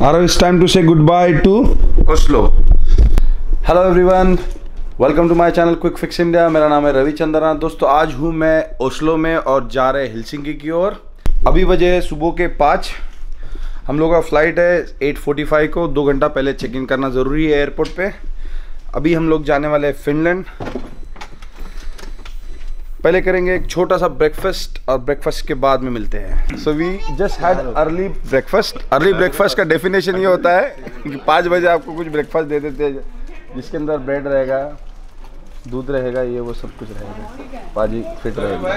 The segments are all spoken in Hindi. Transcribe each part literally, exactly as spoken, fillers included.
Arav, it's time to say goodbye to Oslo. Hello everyone, welcome to my channel Kwik Fix India. मेरा नाम है रवि चंद्रा. दोस्तों आज हूँ मैं ओस्लो में और जा रहे हेलसिंकी की ओर. अभी बजे सुबह के पाँच. हम लोग का फ्लाइट है आठ पैंतालीस को. दो घंटा पहले चेक इन करना ज़रूरी है एयरपोर्ट पे. अभी हम लोग जाने वाले हैं फिनलैंड. पहले करेंगे एक छोटा सा ब्रेकफास्ट और ब्रेकफास्ट के बाद में मिलते हैं. So we just had early breakfast. Early breakfast का डेफिनेशन ये होता है कि पाँच बजे आपको कुछ ब्रेकफास्ट दे देते हैं जिसके अंदर ब्रेड रहेगा, दूध रहेगा, ये वो सब कुछ रहेगा. पाजी फिट रहेगा.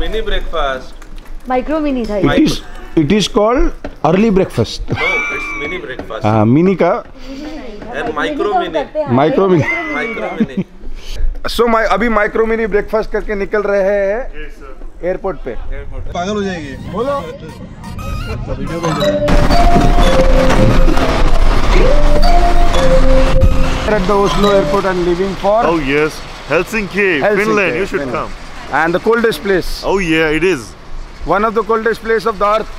मिनी ब्रेकफास्ट, माइक्रो मिनी था. It is called early breakfast. Mini breakfast. हाँ, मिनी का micro mini. Micro mini. So so, अभी माइक्रो मिनी ब्रेकफास्ट करके निकल रहे हैं एयरपोर्ट पे. पागल हो जाएगी. बोलो. At the Oslo airport and leaving for. Oh yes, Helsinki, Helsinki Finland. You should Finland. come. And the coldest place. Oh yeah, it is. One of the coldest place of the earth.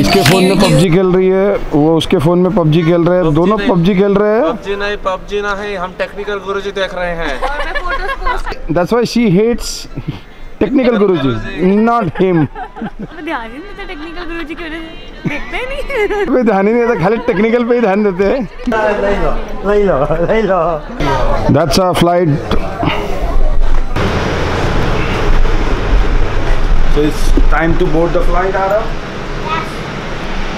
इसके फोन में पबजी खेल रही है, वो उसके फोन में पबजी खेल रहे हैं, दोनों पबजी खेल रहे हैं. पबजी नहीं, पबजी ना है, हम टेक्निकल गुरुजी देख रहे हैं. That's why she hates technical Guruji, not him. ध्यान ही नहीं देता टेक्निकल गुरुजी के ऊपर, देखते नहीं. कोई ध्यान ही नहीं देता, खाली टेक्निकल पे ही ध्यान देते हैं. Laila, Laila. That's our flight. So it's time to board the flight, Arab.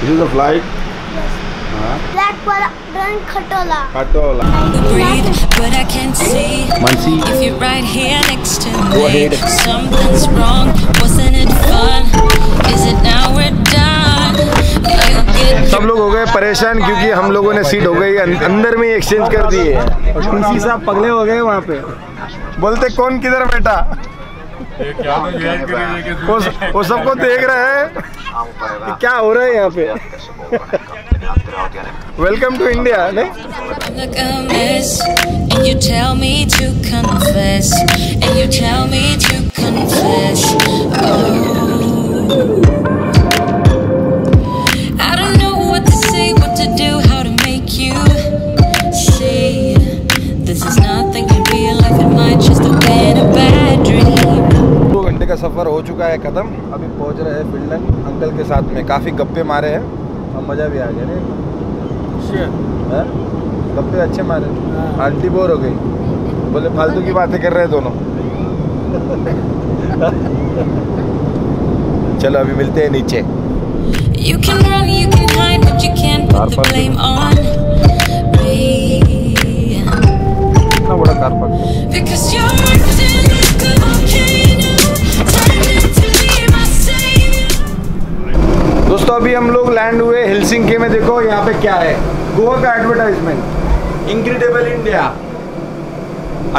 This is the flight. Yes. Huh? Black button khatola. Khatola. Mansi. If you're right here next to me. Go ahead. Something's wrong. Wasn't it fun? Is it now we're done? सब लोग हो गए परेशान क्योंकि हम लोगों ने सीट हो गई अंदर में एक्सचेंज कर दी है. किसी साहब पगले हो गए वहाँ पे. बोलते कौन किधर बैठा? वो वो सबको देख रहे हैं कि क्या हो रहा है यहाँ पे. Welcome to India. का सफ़र हो चुका है ख़त्म. अभी पहुंच रहे हैं फिनलैंड. अंकल के साथ में काफ़ी गप्पे मारे हैं और मज़ा भी आ गया. नहीं गप्पे अच्छे मारे. आंटी बोर हो गई, बोले फालतू की बातें कर रहे हैं दोनों. चलो अभी मिलते हैं नीचे. इतना बड़ा कार पार्क. दोस्तों अभी हम लोग लैंड हुए हेलसिंकी में. देखो यहाँ पे क्या है, गोवा का एडवर्टाइजमेंट, इनक्रेडिबल इंडिया.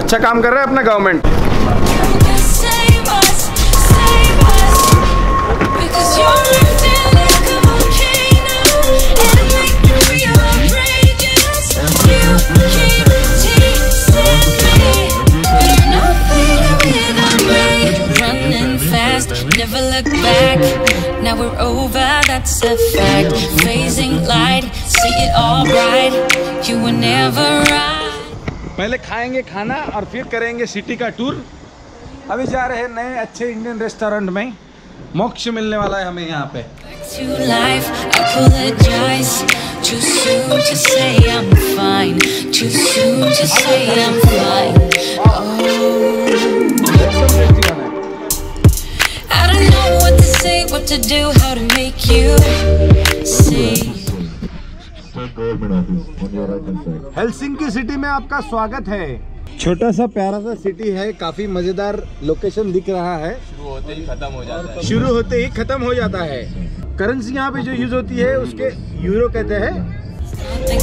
अच्छा काम कर रहा है अपना government. Now we're over, that's a fact. Phasing light, see it all right. You were never right. पहले खाएंगे खाना और फिर करेंगे सिटी का टूर. अभी जा रहे हैं नए अच्छे इंडियन रेस्टोरेंट में. मोक्ष मिलने वाला है हमें यहाँ पे. What to do, how to make you see. Helsinki city में आपका स्वागत है. छोटा सा प्यारा सा सिटी है, काफी मजेदार लोकेशन दिख रहा है. शुरू होते ही खत्म हो जाता है. शुरू होते ही खत्म हो जाता है. करेंसी यहाँ पे जो यूज होती है उसके यूरो कहते हैं. Nothing you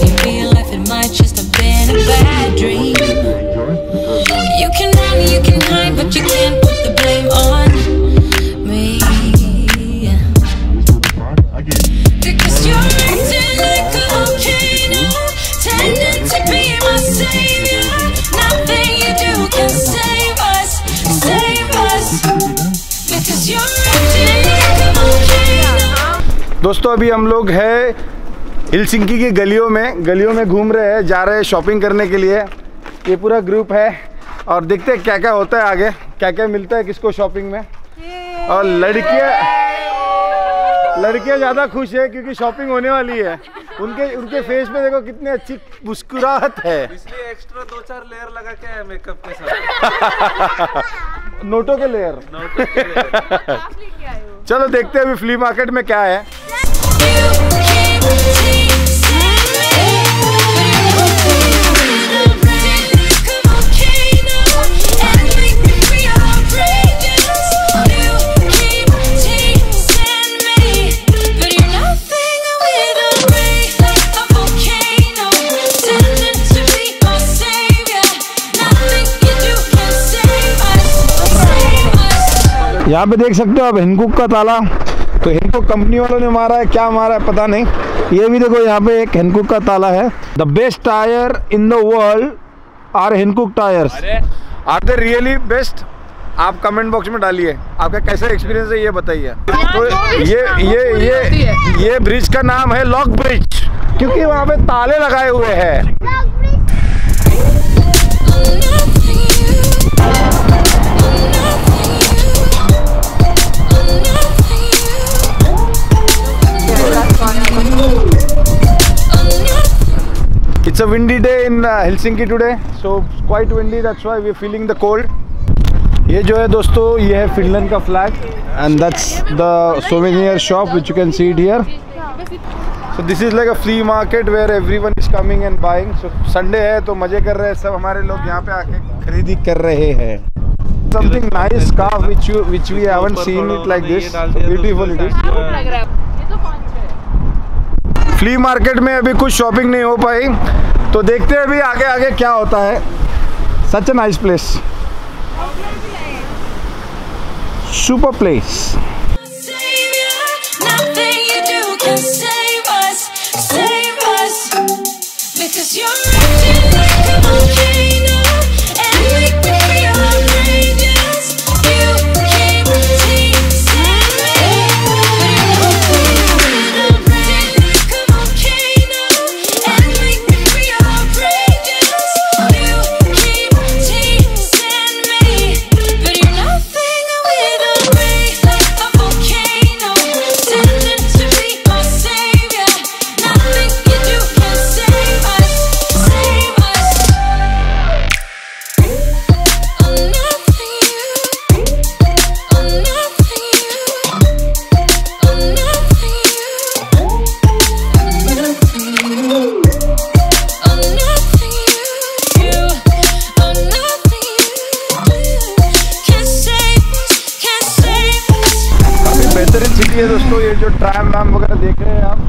do can save us, save us. दोस्तों अभी हम लोग है हेलसिंकी की गलियों में गलियों में घूम रहे हैं, जा रहे हैं शॉपिंग करने के लिए। ये पूरा ग्रुप है और देखते हैं क्या क्या होता है आगे, क्या क्या मिलता है किसको शॉपिंग में। और लड़कियाँ लड़कियाँ ज़्यादा खुश है क्योंकि शॉपिंग होने वाली है। उनके उनके फेस पे देखो कितनी अच्छी मुस्कुराहट है, इसलिए एक्स्ट्रा दो चार लेयर लगा के है मेकअप के साथ। नोटों के लेयर, नोटों के लेयर। चलो देखते हैं अभी फ्ली मार्केट में क्या है। यहाँ पे देख सकते हो आप हैनकुक का ताला, तो हैनकुक कंपनी वालों ने मारा है, क्या मारा है पता नहीं। ये भी देखो यहाँ पे एक हैनकुक का ताला है। The best tyre in the world are Hankook tyres, are they really best? आप कमेंट बॉक्स में डालिए आपका कैसा एक्सपीरियंस है, ये बताइए। तो ये ये ये ये ब्रिज का नाम है लॉक ब्रिज क्योंकि वहाँ पे ताले लगाए हुए हैं। It's a windy day in uh, Helsinki today, so it's quite windy. That's why we're feeling the cold. ये जो है दोस्तों, ये है फिनलैंड का flag, and that's the souvenir shop which you can see it here. So this is like a flea market where everyone is coming and buying. So Sunday है तो मजे कर रहे हैं सब हमारे लोग, यहाँ पे आके खरीदी कर रहे हैं। Something nice scarf which you which we haven't seen it like this. So beautiful it is. Flea market में अभी कुछ शॉपिंग नहीं हो पाई, तो देखते हैं अभी आगे आगे क्या होता है। Such a nice place, super place. दोस्तों ये जो ट्राम वाम वगैरह देख रहे हैं आप,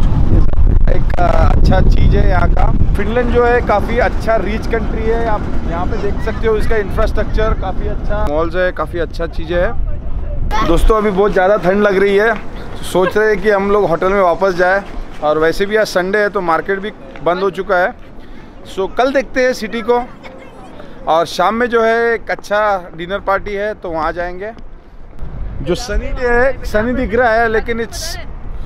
एक अच्छा चीज़ है यहाँ का। फिनलैंड जो है काफ़ी अच्छा रिच कंट्री है, आप यहाँ पे देख सकते हो इसका इंफ्रास्ट्रक्चर काफ़ी अच्छा, मॉल्स है, काफ़ी अच्छा चीज़ें है। दोस्तों अभी बहुत ज़्यादा ठंड लग रही है, सोच रहे हैं कि हम लोग होटल में वापस जाए, और वैसे भी आज संडे है तो मार्केट भी बंद हो चुका है। सो कल देखते हैं सिटी को, और शाम में जो है एक अच्छा डिनर पार्टी है तो वहाँ जाएँगे। जो सनी डे है, सनी दिख रहा है लेकिन it's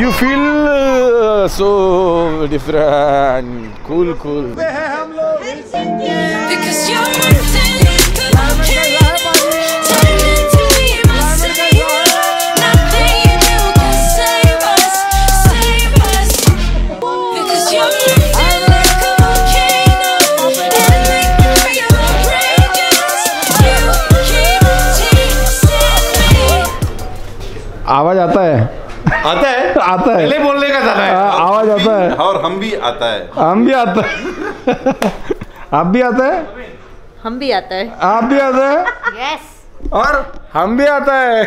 you feel so different, cool cool. हम लोग आवाज आता है आता है आता है पहले बोलने का था ना, आवाज आता है और हम भी आता है हम भी आता है आप भी आता है हम भी आता है आप भी आता है यस और हम भी आता है।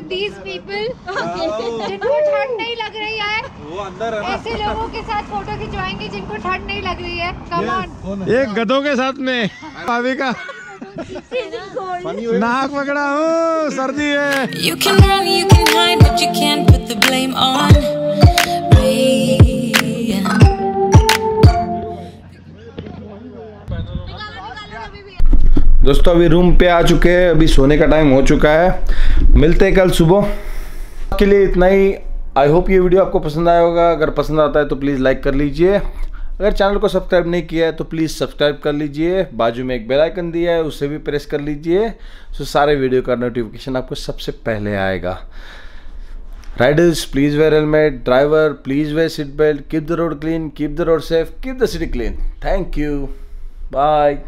with these people जिनको ठंड नहीं लग रही है वो अंदर है, ऐसे लोगों के साथ फोटो खिंचवाएंगे जिनको ठंड नहीं लग रही है। कम ऑन, एक गधों के साथ में भाभी का नाक पकड़ा हूँ, सर्दी है। दोस्तों अभी रूम पे आ चुके हैं, अभी सोने का टाइम हो चुका है, मिलते हैं कल सुबह। के लिए इतना ही। आई होप ये वीडियो आपको पसंद आया होगा, अगर पसंद आता है तो प्लीज़ लाइक कर लीजिए। अगर चैनल को सब्सक्राइब नहीं किया है तो प्लीज़ सब्सक्राइब कर लीजिए, बाजू में एक बेल आइकन दिया है उसे भी प्रेस कर लीजिए, तो सारे वीडियो का नोटिफिकेशन आपको सबसे पहले आएगा। Riders please wear helmet, driver please wear seat belt, keep the road clean, keep the road safe, keep the city clean. Thank you, bye.